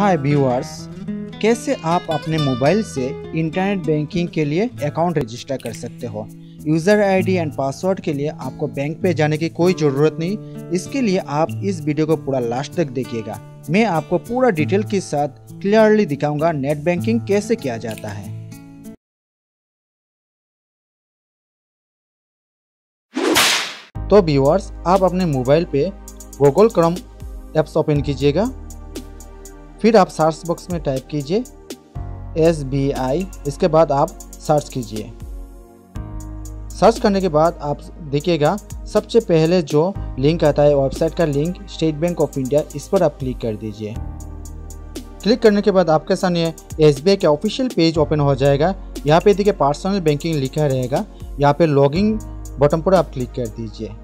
हाय viewers, कैसे आप अपने मोबाइल से इंटरनेट बैंकिंग के लिए अकाउंट रजिस्टर कर सकते हो। यूज़र आईडी एंड पासवर्ड के लिए आपको बैंक पे जाने की कोई ज़रूरत नहीं। इसके लिए आप इस वीडियो को पूरा लास्ट तक देखिएगा। मैं आपको पूरा डिटेल के साथ क्लियरली दिखाऊंगा नेट बैंकिंग कैसे किया जाता है। तो व्यूअर्स, आप अपने मोबाइल पे गूगल क्रोम ऐप्स ओपन कीजिएगा। फिर आप सर्च बॉक्स में टाइप कीजिए SBI। इसके बाद आप सर्च कीजिए। सर्च करने के बाद आप देखिएगा सबसे पहले जो लिंक आता है वेबसाइट का link state bank of India, इस पर आप क्लिक कर दीजिए। क्लिक करने के बाद आपके सामने SBI का ऑफिशियल पेज ओपन हो जाएगा। यहाँ पे देखिए पर्सनल बैंकिंग लिखा रहेगा। यहाँ पे लॉगिन बटन पर आप क्लिक कर दीजिए।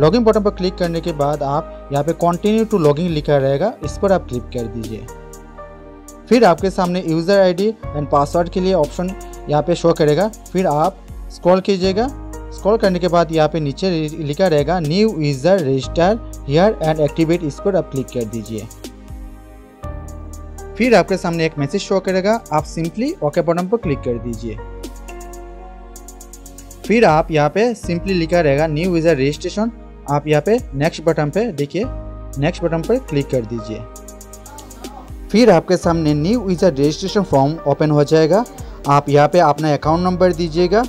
लॉगिन बटन पर क्लिक करने के बाद आप यहाँ पे कंटिन्यू टू लॉगिन लिखा रहेगा, इस पर आप क्लिक कर दीजिए। फिर आपके सामने यूज़र आईडी एंड पासवर्ड के लिए ऑप्शन यहाँ पे शो करेगा। फिर आप स्क्रॉल कीजिएगा। स्क्रॉल करने के बाद यहाँ पे नीचे लिखा रहेगा new user register here and activate, इस पर आप क्लिक कर दीजिए। फिर आपके सामने एक मैसेज शो करेगा। आप सिंपली ओके बटन पर क्लिक कर दीजिए। फिर आप यहाँ पे सिंपली लिखा रहेगा न्यू यूज़र रजिस्ट्रेशन, आप यहाँ पे नेक्स्ट बटन पे देखिए, नेक्स्ट बटन पर क्लिक कर दीजिए। फिर आपके सामने new user registration form open हो जाएगा। आप यहाँ पे अपना अकाउंट नंबर दीजिएगा।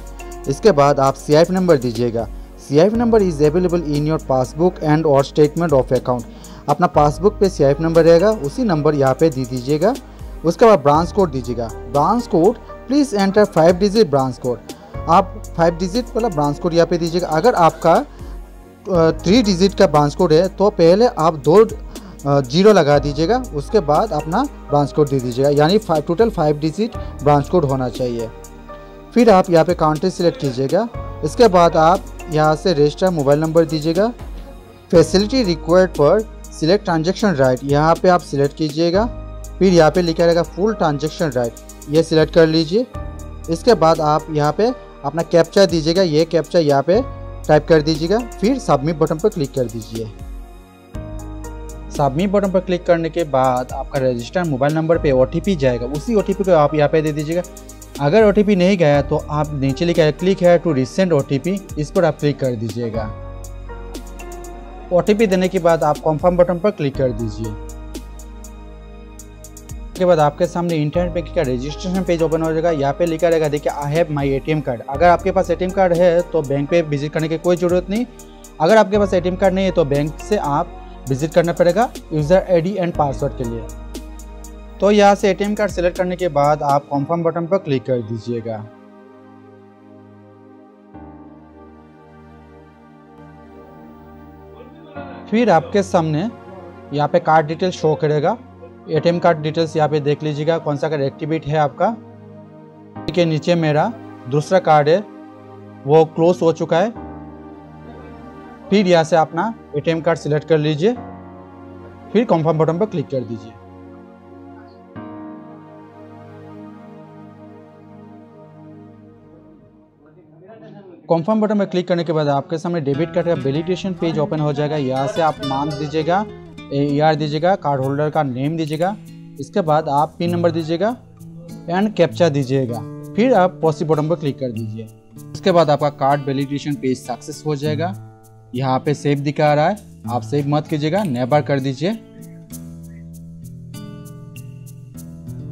इसके बाद आप CIF नंबर दीजिएगा। CIF number is available in your passbook and और स्टेटमेंट ऑफ अकाउंट। अपना पासबुक पे CIF नंबर रहेगा, उसी नंबर यहाँ पे दे दीजिएगा। उसके बाद ब्रांच कोड दीजिएगा। Branch code please enter 5 digit branch code. आप 5 डिजिट वाला ब्रांच कोड यहाँ पे दीजिएगा। अगर आपका 3 डिजिट का ब्रांच कोड है तो पहले आप 2 जीरो लगा दीजिएगा, उसके बाद अपना ब्रांच कोड दे दीजिएगा, यानी टोटल 5 डिजिट ब्रांच कोड होना चाहिए। फिर आप यहाँ पे कंट्री सिलेक्ट कीजिएगा। इसके बाद आप यहाँ से रजिस्टर मोबाइल नंबर दीजिएगा। फैसिलिटी रिक्वायर्ड पर सिलेक्ट ट्रांजेक्शन राइट, यहाँ पर आप सिलेक्ट कीजिएगा। फिर यहाँ पर लिखा रहेगा फुल ट्रांजेक्शन राइट, ये सिलेक्ट कर लीजिए। इसके बाद आप यहाँ पर अपना कैप्चा दीजिएगा, ये कैप्चा यहाँ पे टाइप कर दीजिएगा। फिर सबमिट बटन पर क्लिक कर दीजिए। सबमिट बटन पर क्लिक करने के बाद आपका रजिस्टर्ड मोबाइल नंबर पे OTP जाएगा, उसी OTP को आप यहाँ पे दे दीजिएगा। अगर OTP नहीं गया तो आप नीचे लिखा है click here to recent OTP, इस पर आप क्लिक कर दीजिएगा। OTP देने के बाद आप कन्फर्म बटन पर क्लिक कर दीजिए। के बाद आपके सामने इंटरनेट बैंकिंग का रजिस्ट्रेशन पेज ओपन हो जाएगा। यहाँ पे लिखा रहेगा देखिए I have my ATM card. अगर आपके पास ATM कार्ड है तो बैंक पे विजिट करने की कोई ज़रूरत नहीं। अगर आपके पास ATM कार्ड नहीं है तो बैंक से आप विजिट करना पड़ेगा यूज़र ID एंड पासवर्ड के लिए। तो यहाँ से ATM कार्ड सेलेक्ट करने के बाद आप कन्फर्म बटन पर क्लिक कर दीजिएगा। फिर आपके सामने यहाँ पे कार्ड डिटेल शो करेगा। ATM कार्ड डिटेल्स यहाँ पे देख लीजिएगा, कौन सा कार्ड एक्टिवेट है आपका। के नीचे मेरा दूसरा कार्ड है, वो क्लोज हो चुका है। फिर यहाँ से अपना ATM कार्ड सिलेक्ट कर लीजिए। फिर कंफर्म बटन पर क्लिक कर दीजिए। कंफर्म बटन पर क्लिक करने के बाद आपके सामने डेबिट कार्ड का वैलिडेशन पेज ओपन हो जाएगा। यहाँ से आप नाम दीजिएगा, AER दीजिएगा, कार्ड होल्डर का नेम दीजिएगा। इसके बाद आप पिन नंबर दीजिएगा एंड कैप्चा दीजिएगा। फिर आप पॉसिटिव बटन पर क्लिक कर दीजिए। उसके बाद आपका कार्ड वैलिडेशन पेज सक्सेस हो जाएगा। यहाँ पे सेव दिखा रहा है, आप सेव मत कीजिएगा, नेबर कर दीजिए।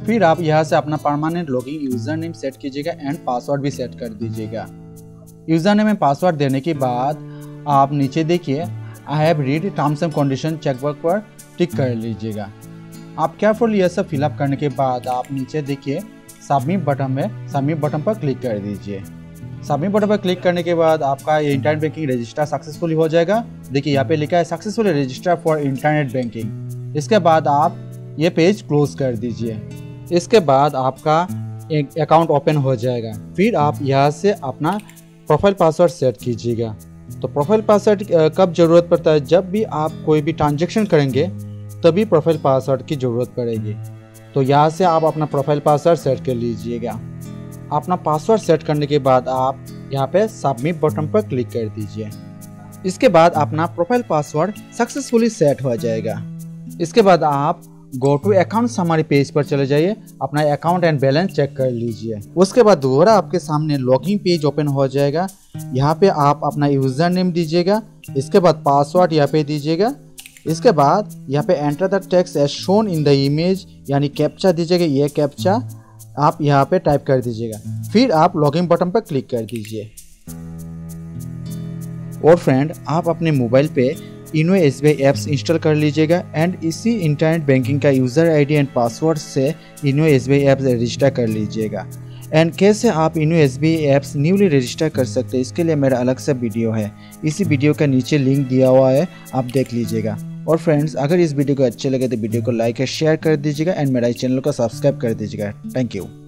फिर आप यहाँ से अपना permanent login user name set कीजिएगा एंड पासवर्ड भी सेट कर दीजिएगा। यूजर नेम एंड पासवर्ड देने के बाद आप नीचे देखिए I have read terms and condition checkbox पर टिक कर लीजिएगा। आप केयरफुली यह सब फिलअप करने के बाद आप नीचे देखिए सबमिट बटन है, सबमिट बटन पर क्लिक कर दीजिए। सबमिट बटन पर क्लिक करने के बाद आपका ये इंटरनेट बैंकिंग रजिस्टर सक्सेसफुली हो जाएगा। देखिए यहाँ पे लिखा है successfully register for internet banking. इसके बाद आप ये पेज क्लोज कर दीजिए। इसके बाद आपका एक अकाउंट ओपन हो जाएगा। फिर आप यहाँ से अपना प्रोफाइल पासवर्ड सेट कीजिएगा। तो प्रोफाइल पासवर्ड कब ज़रूरत पड़ता है, जब भी आप कोई भी ट्रांजेक्शन करेंगे तभी प्रोफाइल पासवर्ड की ज़रूरत पड़ेगी। तो यहाँ से आप अपना प्रोफाइल पासवर्ड सेट कर लीजिएगा। अपना पासवर्ड सेट करने के बाद आप यहाँ पे सबमिट बटन पर क्लिक कर दीजिए। इसके बाद अपना प्रोफाइल पासवर्ड सक्सेसफुली सेट हो जाएगा। इसके बाद आप गो टू अकाउंट हमारे पेज पर चले जाइए, अपना अकाउंट एंड बैलेंस चेक कर लीजिए। उसके बाद दोबारा आपके सामने लॉगिन पेज ओपन हो जाएगा। यहाँ पे आप अपना यूज़र नेम दीजिएगा, इसके बाद पासवर्ड यहाँ पे दीजिएगा, इसके बाद यहाँ पे enter the text as shown in the image यानी कैप्चा दीजिएगा, ये कैप्चा आप यहाँ पे टाइप कर दीजिएगा, फिर आप लॉगिन बटन पर क्लिक कर दीजिए। और फ्रेंड, आप अपने मोबाइल पे योनो एसबीआई ऐप्स इंस्टॉल कर लीजिएगा एंड इसी इंटरनेट बैंकिंग का यूज़र आईडी एंड पासवर्ड से योनो एसबीआई ऐप्स रजिस्टर कर लीजिएगा। एंड कैसे आप YONO SBI apps newly register कर सकते हैं, इसके लिए मेरा अलग सा वीडियो है, इसी वीडियो का नीचे लिंक दिया हुआ है, आप देख लीजिएगा। और फ्रेंड्स, अगर इस वीडियो को अच्छे लगे तो वीडियो को लाइक और शेयर कर दीजिएगा एंड मेरा चैनल को सब्सक्राइब कर दीजिएगा। Thank you.